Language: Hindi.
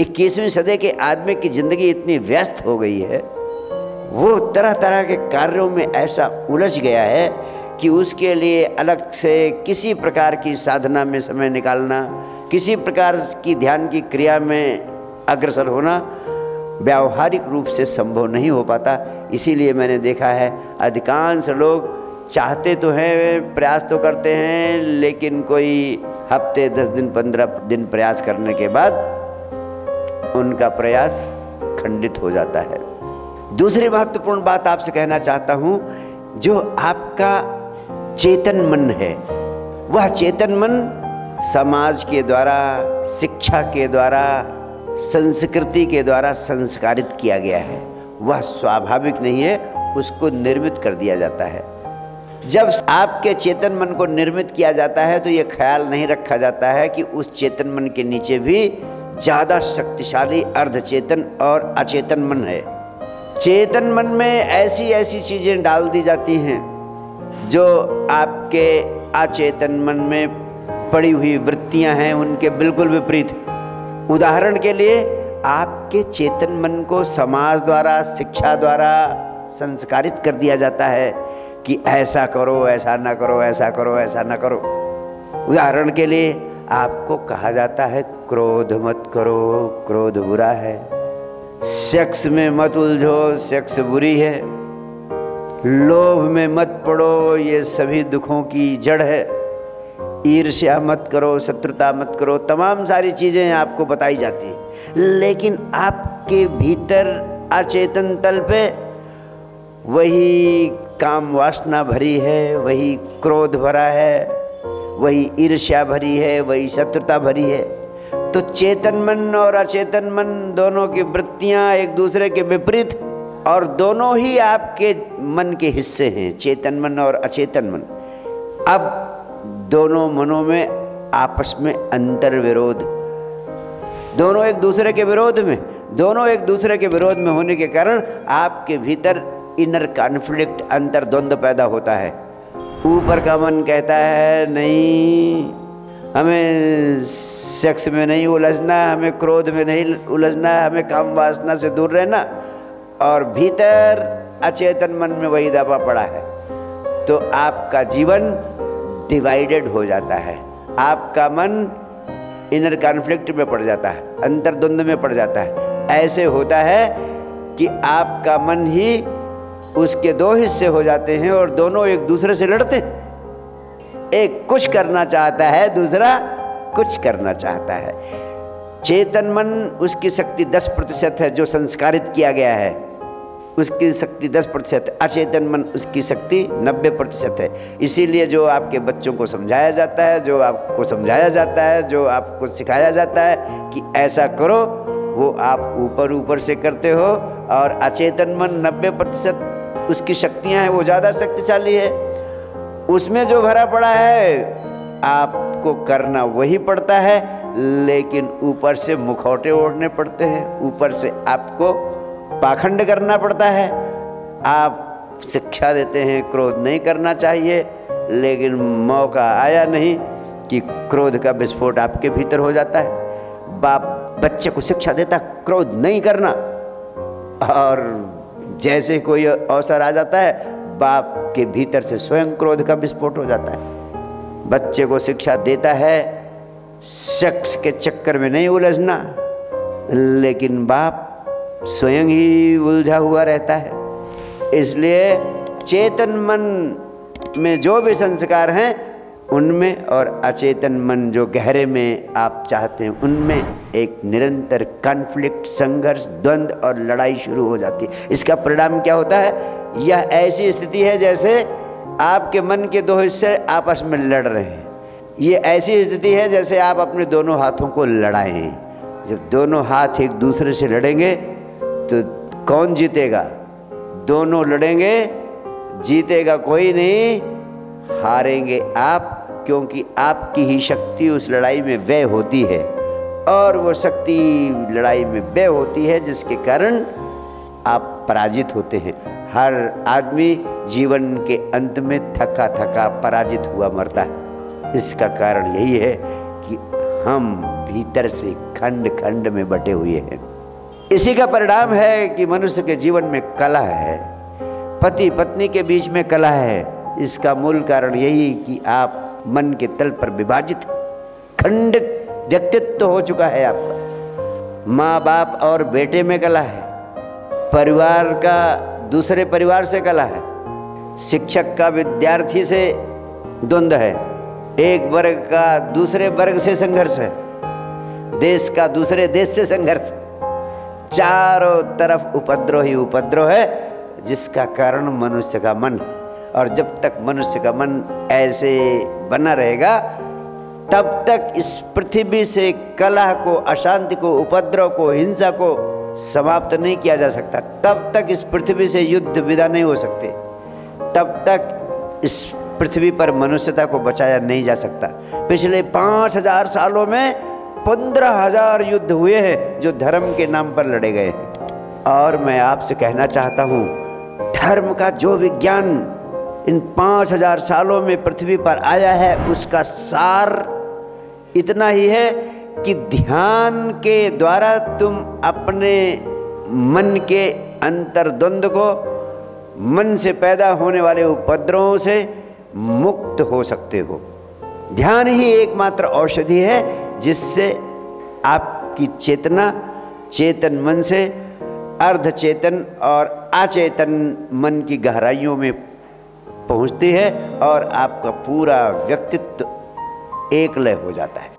21वीं सदी के आदमी की ज़िंदगी इतनी व्यस्त हो गई है, वो तरह तरह के कार्यों में ऐसा उलझ गया है कि उसके लिए अलग से किसी प्रकार की साधना में समय निकालना, किसी प्रकार की ध्यान की क्रिया में अग्रसर होना व्यावहारिक रूप से संभव नहीं हो पाता। इसीलिए मैंने देखा है अधिकांश लोग चाहते तो हैं, प्रयास तो करते हैं, लेकिन कोई हफ्ते 10 दिन 15 दिन प्रयास करने के बाद उनका प्रयास खंडित हो जाता है। दूसरी महत्वपूर्ण बात आपसे कहना चाहता हूँ, जो आपका चेतन मन है, वह चेतन मन समाज के द्वारा, शिक्षा के द्वारा, संस्कृति के द्वारा संस्कारित किया गया है। वह स्वाभाविक नहीं है, उसको निर्मित कर दिया जाता है। जब आपके चेतन मन को निर्मित किया जाता है तो ये ख्याल नहीं रखा जाता है कि उस चेतन मन के नीचे भी ज़्यादा शक्तिशाली अर्धचेतन और अचेतन मन है। चेतन मन में ऐसी ऐसी चीज़ें डाल दी जाती हैं जो आपके अचेतन मन में पड़ी हुई वृत्तियां हैं उनके बिल्कुल विपरीत। उदाहरण के लिए आपके चेतन मन को समाज द्वारा, शिक्षा द्वारा संस्कारित कर दिया जाता है कि ऐसा करो, ऐसा ना करो, ऐसा करो, ऐसा ना करो। उदाहरण के लिए आपको कहा जाता है क्रोध मत करो, क्रोध बुरा है, सेक्स में मत उलझो, सेक्स बुरी है, लोभ में मत पड़ो, ये सभी दुखों की जड़ है, ईर्ष्या मत करो, शत्रुता मत करो। तमाम सारी चीज़ें आपको बताई जाती हैं, लेकिन आपके भीतर अचेतन तल पे वही काम वासना भरी है, वही क्रोध भरा है, वही ईर्ष्या भरी है, वही शत्रुता भरी है। तो चेतन मन और अचेतन मन दोनों की वृत्तियाँ एक दूसरे के विपरीत, और दोनों ही आपके मन के हिस्से हैं, चेतन मन और अचेतन मन। अब दोनों मनों में आपस में अंतर्विरोध, दोनों एक दूसरे के विरोध में, दोनों एक दूसरे के विरोध में होने के कारण आपके भीतर इनर कॉन्फ्लिक्ट, अंतर्द्वंद पैदा होता है। ऊपर का मन कहता है नहीं, हमें सेक्स में नहीं उलझना, हमें क्रोध में नहीं उलझना, हमें काम वासना से दूर रहना, और भीतर अचेतन मन में वही दबा पड़ा है। तो आपका जीवन डिवाइडेड हो जाता है, आपका मन इनर कॉन्फ्लिक्ट में पड़ जाता है, अंतर्द्वंद में पड़ जाता है। ऐसे होता है कि आपका मन ही उसके दो हिस्से हो जाते हैं और दोनों एक दूसरे से लड़ते हैं। एक कुछ करना चाहता है, दूसरा कुछ करना चाहता है। चेतन मन, उसकी शक्ति 10% है जो संस्कारित किया गया है, उसकी शक्ति 10%। अचेतन मन, उसकी शक्ति 90% है। इसीलिए जो आपके बच्चों को समझाया जाता है, जो आपको समझाया जाता है, जो आपको सिखाया जाता है कि ऐसा करो, वो आप ऊपर ऊपर से करते हो, और अचेतन मन 90% उसकी शक्तियाँ हैं, वो ज़्यादा शक्तिशाली है। उसमें जो भरा पड़ा है आपको करना वही पड़ता है, लेकिन ऊपर से मुखौटे ओढ़ने पड़ते हैं, ऊपर से आपको पाखंड करना पड़ता है। आप शिक्षा देते हैं क्रोध नहीं करना चाहिए, लेकिन मौका आया नहीं कि क्रोध का विस्फोट आपके भीतर हो जाता है। बाप बच्चे को शिक्षा देता क्रोध नहीं करना, और जैसे कोई अवसर आ जाता है बाप के भीतर से स्वयं क्रोध का विस्फोट हो जाता है। बच्चे को शिक्षा देता है सेक्स के चक्कर में नहीं उलझना, लेकिन बाप स्वयं ही उलझा हुआ रहता है। इसलिए चेतन मन में जो भी संस्कार हैं उनमें, और अचेतन मन जो गहरे में आप चाहते हैं उनमें, एक निरंतर कॉन्फ्लिक्ट, संघर्ष, द्वंद्व और लड़ाई शुरू हो जाती है। इसका परिणाम क्या होता है? यह ऐसी स्थिति है जैसे आपके मन के दो हिस्से आपस में लड़ रहे हैं। ये ऐसी स्थिति है जैसे आप अपने दोनों हाथों को लड़ाएं। जब दोनों हाथ एक दूसरे से लड़ेंगे तो कौन जीतेगा? दोनों लड़ेंगे, जीतेगा कोई नहीं, हारेंगे आप, क्योंकि आपकी ही शक्ति उस लड़ाई में व्यय होती है, और वो शक्ति लड़ाई में व्यय होती है जिसके कारण आप पराजित होते हैं। हर आदमी जीवन के अंत में थका थका पराजित हुआ मरता है। इसका कारण यही है कि हम भीतर से खंड खंड में बटे हुए हैं। इसी का परिणाम है कि मनुष्य के जीवन में कला है, पति पत्नी के बीच में कला है। इसका मूल कारण यही कि आप मन के तल पर विभाजित खंडित व्यक्तित्व हो चुका है आपका। माँ बाप और बेटे में कला है, परिवार का दूसरे परिवार से कला है, शिक्षक का विद्यार्थी से द्वंद्व है, एक वर्ग का दूसरे वर्ग से संघर्ष है, देश का दूसरे देश से संघर्ष है। चारों तरफ उपद्रव ही उपद्रव है, जिसका कारण मनुष्य का मन। और जब तक मनुष्य का मन ऐसे बना रहेगा तब तक इस पृथ्वी से कलह को, अशांति को, उपद्रव को, हिंसा को समाप्त नहीं किया जा सकता। तब तक इस पृथ्वी से युद्ध विदा नहीं हो सकते, तब तक इस पृथ्वी पर मनुष्यता को बचाया नहीं जा सकता। पिछले 5000 सालों में 15000 युद्ध हुए हैं जो धर्म के नाम पर लड़े गए हैं। और मैं आपसे कहना चाहता हूँ, धर्म का जो विज्ञान इन 5000 सालों में पृथ्वी पर आया है उसका सार इतना ही है कि ध्यान के द्वारा तुम अपने मन के अंतर्द्वंद को, मन से पैदा होने वाले उपद्रवों से मुक्त हो सकते हो। ध्यान ही एकमात्र औषधि है जिससे आपकी चेतना, चेतन मन से अर्धचेतन और अचेतन मन की गहराइयों में पहुंचती है और आपका पूरा व्यक्तित्व एकलय हो जाता है।